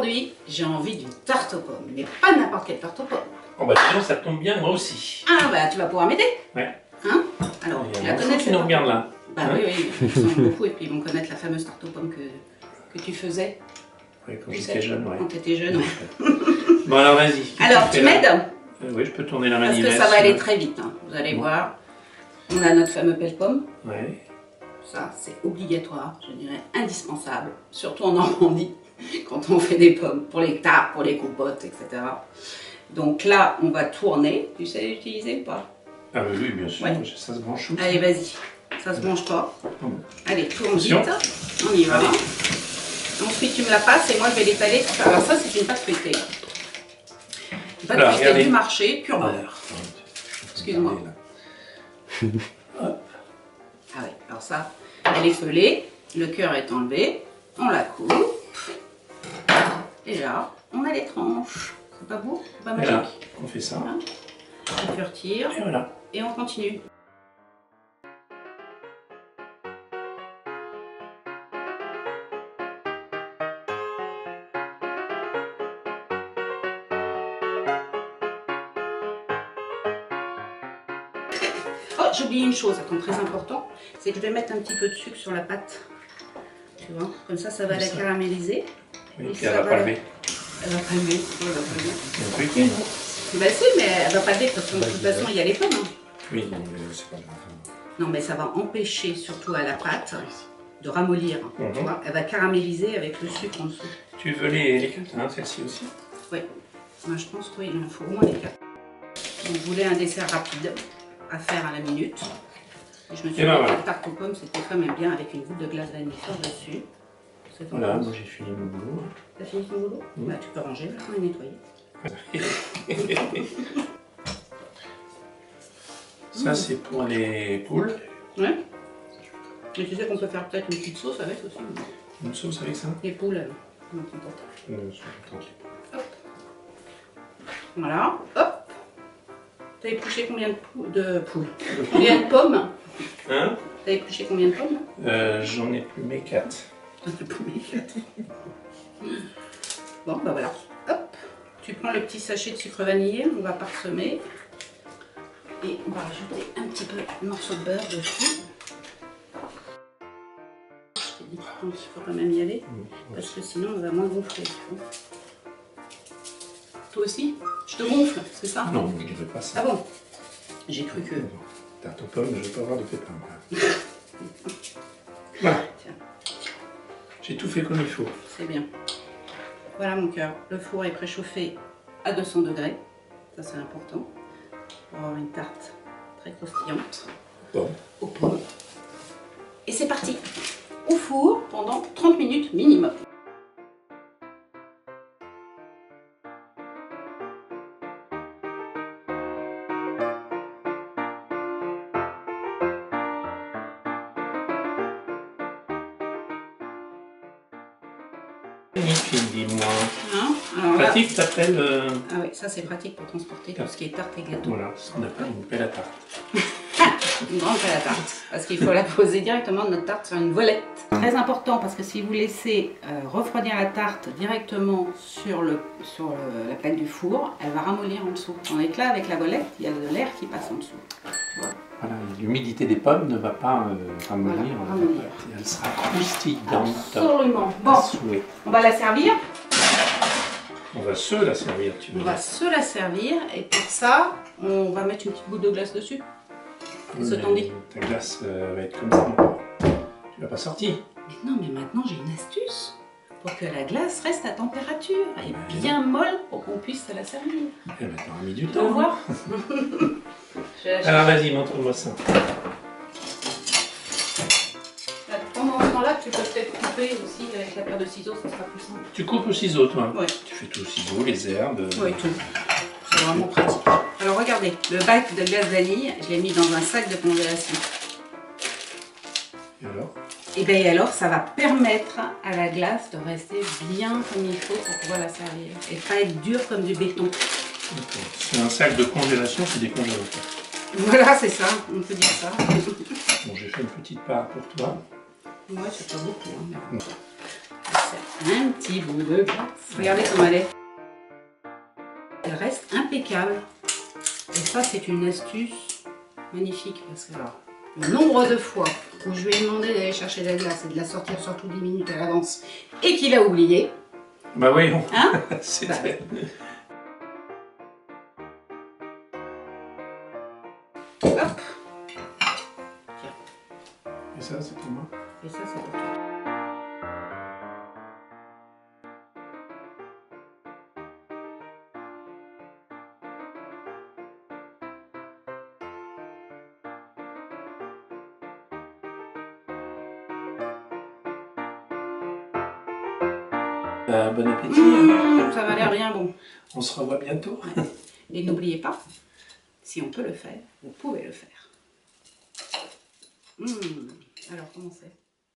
Aujourd'hui, j'ai envie d'une tarte aux pommes, mais pas n'importe quelle tarte aux pommes. Oh bah sinon ça tombe bien, moi aussi. Ah bah tu vas pouvoir m'aider. Ouais. Hein? Alors, tu la connais, tu nous regardes là. Bah hein? oui, ils sont beaucoup et puis ils vont connaître la fameuse tarte aux pommes que tu faisais. Oui, quand j'étais jeune, ouais. Quand t'étais jeune, ouais. Bon alors vas-y. Alors tu m'aides? Oui, je peux tourner la manivelle. Parce que ça va aller très vite, hein. Vous allez voir. On a notre fameux pelle-pomme. Ouais. Ça, c'est obligatoire, je dirais indispensable, surtout en Normandie, quand on fait des pommes, pour les tartes, pour les compotes, etc. Donc là, on va tourner. Tu sais l'utiliser ou pas? Ah oui, bien sûr, ouais. Ça se branche où? Allez, vas-y, ça se branche pas. Bon. Allez, tourne vite, on y va. Allez. Ensuite, tu me la passes et moi, je vais l'étaler. Alors ça, c'est une pâte feuilletée. Une pâte feuilletée du marché, pur beurre. Excuse-moi. Ah ouais, alors ça, elle est feuillée, le cœur est enlevé, on la coupe, et là, on a les tranches. C'est pas beau? C'est pas magique? Et là, on fait ça. Voilà. On fait retirer, et voilà. Et on continue. Oh, j'ai oublié une chose, attends, très important, c'est que je vais mettre un petit peu de sucre sur la pâte, tu vois, comme ça, ça va la caraméliser. Oui, et elle va pas lever. Elle va pas lever, elle va pas lever. C'est compliqué, non? Bah si, mais elle va pas lever, parce que de toute façon, il y a les pommes. Hein. Oui, mais c'est pas grave. Non, mais ça va empêcher, surtout à la pâte, de ramollir, tu vois, elle va caraméliser avec le sucre en dessous. Tu veux les quatre, hein, celle-ci aussi? Oui, moi je pense qu'il en faut au moins les quatre. On voulait un dessert rapide à faire à la minute. Je me suis dit que la tarte aux pommes c'était quand même bien avec une goutte de glace vanille fort dessus. Voilà, moi j'ai fini mon boulot. T'as fini ton boulot? Bah tu peux ranger, là, on va nettoyer. Ça c'est pour les poules. Ouais. Mais tu sais qu'on peut faire peut-être une petite sauce avec aussi. Une sauce avec ça? Les poules, on t'entend. Hop. Voilà, hop. T'as épluché combien de poules? Combien de pommes? Hein? T'as épluché combien de pommes? J'en ai plumé 4. J'en ai plumé 4. Bon, bah voilà. Hop. Tu prends le petit sachet de sucre vanillé, on va parsemer. Et on va rajouter un petit peu de morceau de beurre dessus. Je t'ai dit qu'il faut quand même y aller, parce que sinon on va moins gonfler. Toi aussi? Je te gonfle, c'est ça? Non, je ne veux pas ça. Ah bon? J'ai cru que... Tarte aux pommes, je ne veux pas avoir de pépins. Voilà. J'ai tout fait comme il faut. C'est bien. Voilà mon cœur. Le four est préchauffé à 200 degrés. Ça, c'est important. Pour avoir une tarte très croustillante. Bon. Aux pommes. Et c'est parti. Au four pendant 30 minutes minimum. Dis-moi. Pratique, ça s'appelle... Ah oui, ça c'est pratique pour transporter tout ce qui est tarte et gâteau. Voilà, on appelle une pelle à tarte. Une grande pelle à tarte, parce qu'il faut la poser directement de notre tarte sur une voilette. Très important, parce que si vous laissez refroidir la tarte directement sur la plaque du four, elle va ramollir en dessous. Tandis que là, avec la voilette, il y a de l'air qui passe en dessous. Voilà. Voilà, l'humidité des pommes ne va pas ramollir, elle sera croustillante. Absolument. Bon, on va la servir. On va se la servir, tu veux dire. On va se la servir et pour ça, on va mettre une petite goutte de glace dessus. Qu'est-ce que t'en dis? Ta glace va être comme ça encore. Tu l'as pas sortie? Mais non, mais maintenant j'ai une astuce pour que la glace reste à température et bien molle pour qu'on puisse se la servir. Et maintenant, on a mis du temps. Au revoir. Alors vas-y, montre-moi ça. Pendant ce temps-là, tu peux peut-être couper aussi avec la paire de ciseaux, ça sera plus simple. Tu coupes au ciseau, toi? Oui. Tu fais tout au ciseau, les herbes. Oui, tout. C'est vraiment pratique. Alors regardez, le bac de glace vanille, je l'ai mis dans un sac de congélation. Et alors? Et bien alors, ça va permettre à la glace de rester bien comme il faut pour pouvoir la servir. Et pas être dure comme du béton. C'est un sac de congélation, c'est des congélateurs. Voilà, c'est ça, on peut dire ça. Bon, j'ai fait une petite part pour toi. Ouais, c'est pas beaucoup. Hein. un petit bout de glace. Regardez comme elle est. Elle reste impeccable. Et ça, c'est une astuce magnifique. Parce que alors, le nombre de fois où je lui ai demandé d'aller chercher de la glace et de la sortir surtout 10 minutes à l'avance et qu'il a oublié. Bah oui, bon. Hein? C'est bah, vrai. Hop. Tiens. Et ça, c'est pour moi. Et ça, c'est pour toi. Bon appétit. Mmh, ça m'a l'air bien bon. On se revoit bientôt. Ouais. Et n'oubliez pas, si on peut le faire, vous pouvez le faire. Mmh. Alors, comment c'est ?